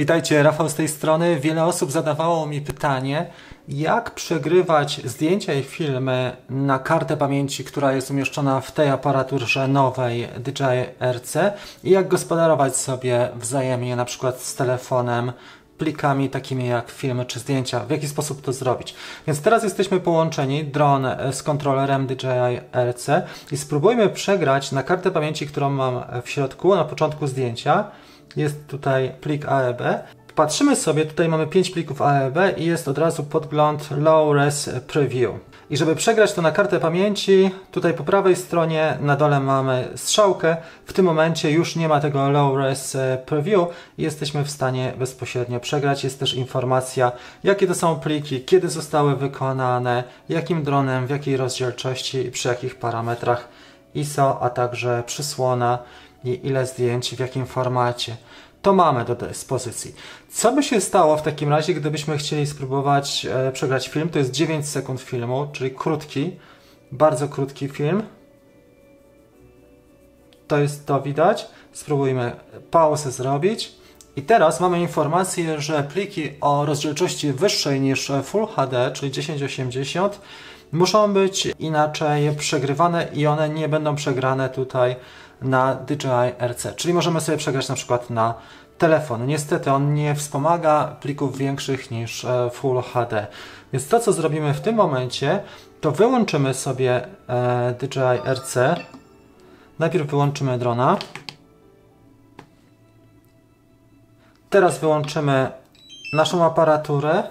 Witajcie, Rafał z tej strony. Wiele osób zadawało mi pytanie, jak przegrywać zdjęcia i filmy na kartę pamięci, która jest umieszczona w tej aparaturze nowej DJI RC i jak gospodarować sobie wzajemnie, na przykład z telefonem, plikami takimi jak filmy czy zdjęcia, w jaki sposób to zrobić. Więc teraz jesteśmy połączeni, dron z kontrolerem DJI RC i spróbujmy przegrać na kartę pamięci, którą mam w środku, na początku zdjęcia. Jest tutaj plik AEB. Patrzymy sobie, tutaj mamy 5 plików AEB i jest od razu podgląd Low Res Preview. I żeby przegrać to na kartę pamięci, tutaj po prawej stronie na dole mamy strzałkę. W tym momencie już nie ma tego Low Res Preview i jesteśmy w stanie bezpośrednio przegrać. Jest też informacja, jakie to są pliki, kiedy zostały wykonane, jakim dronem, w jakiej rozdzielczości i przy jakich parametrach ISO, a także przysłona i ile zdjęć, w jakim formacie. To mamy do dyspozycji. Co by się stało w takim razie, gdybyśmy chcieli spróbować przegrać film? To jest 9 sekund filmu, czyli krótki, bardzo krótki film. To jest to widać. Spróbujmy pauzę zrobić. I teraz mamy informację, że pliki o rozdzielczości wyższej niż Full HD, czyli 1080, muszą być inaczej przegrywane i one nie będą przegrane tutaj na DJI RC, czyli możemy sobie przegrać na przykład na telefon. Niestety on nie wspomaga plików większych niż Full HD. Więc to, co zrobimy w tym momencie, to wyłączymy sobie DJI RC. Najpierw wyłączymy drona. Teraz wyłączymy naszą aparaturę.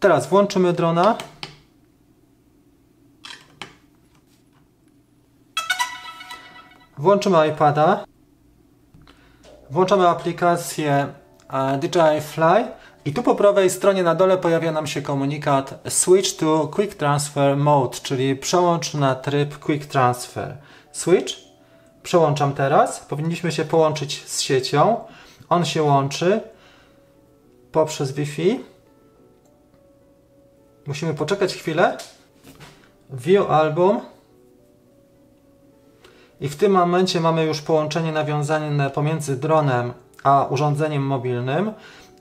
Teraz włączymy drona. Włączymy iPada, włączamy aplikację DJI Fly i tu po prawej stronie na dole pojawia nam się komunikat Switch to Quick Transfer Mode, czyli przełącz na tryb Quick Transfer. Switch, przełączam teraz, powinniśmy się połączyć z siecią, on się łączy poprzez Wi-Fi. Musimy poczekać chwilę. View Album. I w tym momencie mamy już połączenie nawiązane pomiędzy dronem a urządzeniem mobilnym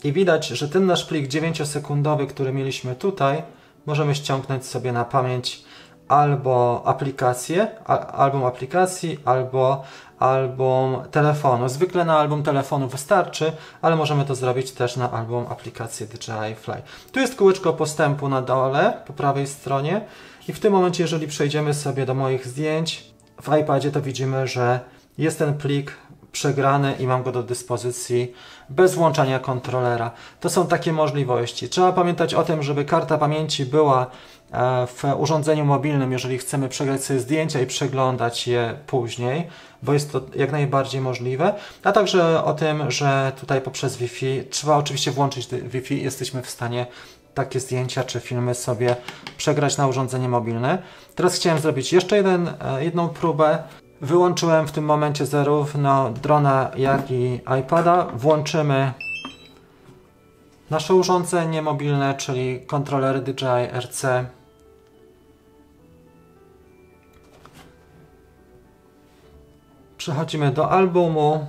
i widać, że ten nasz plik 9-sekundowy, który mieliśmy tutaj, możemy ściągnąć sobie na pamięć albo aplikację, album aplikacji, albo album telefonu. Zwykle na album telefonu wystarczy, ale możemy to zrobić też na album aplikacji DJI Fly. Tu jest kółeczko postępu na dole, po prawej stronie i w tym momencie, jeżeli przejdziemy sobie do moich zdjęć, w iPadzie to widzimy, że jest ten plik przegrany i mam go do dyspozycji bez włączania kontrolera. To są takie możliwości. Trzeba pamiętać o tym, żeby karta pamięci była w urządzeniu mobilnym, jeżeli chcemy przegrać sobie zdjęcia i przeglądać je później, bo jest to jak najbardziej możliwe, a także o tym, że tutaj poprzez Wi-Fi trzeba oczywiście włączyć Wi-Fi, jesteśmy w stanie takie zdjęcia czy filmy sobie przegrać na urządzenie mobilne. Teraz chciałem zrobić jeszcze jedną próbę. Wyłączyłem w tym momencie zarówno drona, jak i iPada. Włączymy nasze urządzenie mobilne, czyli kontroler DJI RC. Przechodzimy do albumu.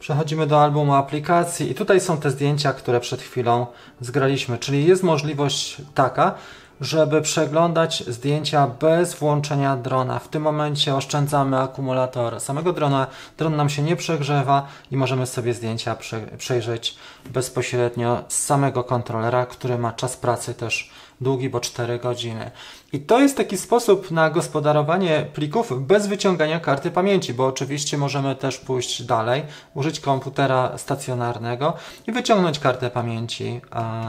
Przechodzimy do albumu aplikacji i tutaj są te zdjęcia, które przed chwilą zgraliśmy, czyli jest możliwość taka, żeby przeglądać zdjęcia bez włączenia drona. W tym momencie oszczędzamy akumulator samego drona, dron nam się nie przegrzewa i możemy sobie zdjęcia przejrzeć bezpośrednio z samego kontrolera, który ma czas pracy też długi, bo 4 godziny. I to jest taki sposób na gospodarowanie plików bez wyciągania karty pamięci, bo oczywiście możemy też pójść dalej, użyć komputera stacjonarnego i wyciągnąć kartę pamięci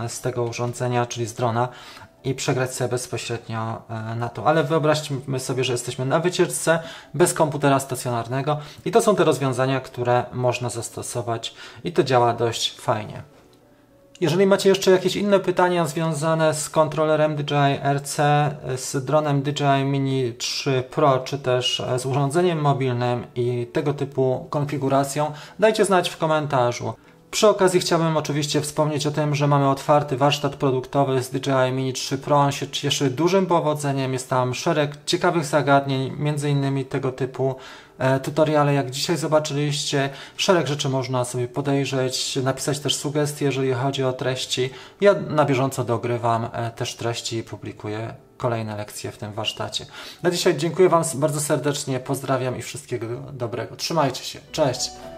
z tego urządzenia, czyli z drona, i przegrać sobie bezpośrednio na to. Ale wyobraźmy sobie, że jesteśmy na wycieczce bez komputera stacjonarnego i to są te rozwiązania, które można zastosować i to działa dość fajnie. Jeżeli macie jeszcze jakieś inne pytania związane z kontrolerem DJI RC, z dronem DJI Mini 3 Pro, czy też z urządzeniem mobilnym i tego typu konfiguracją, dajcie znać w komentarzu. Przy okazji chciałbym oczywiście wspomnieć o tym, że mamy otwarty warsztat produktowy z DJI Mini 3 Pro. On się cieszy dużym powodzeniem, jest tam szereg ciekawych zagadnień, m.in. tego typu tutoriale, jak dzisiaj zobaczyliście. Szereg rzeczy można sobie podejrzeć, napisać też sugestie, jeżeli chodzi o treści. Ja na bieżąco dogrywam też treści i publikuję kolejne lekcje w tym warsztacie. Na dzisiaj dziękuję Wam bardzo serdecznie, pozdrawiam i wszystkiego dobrego. Trzymajcie się, cześć!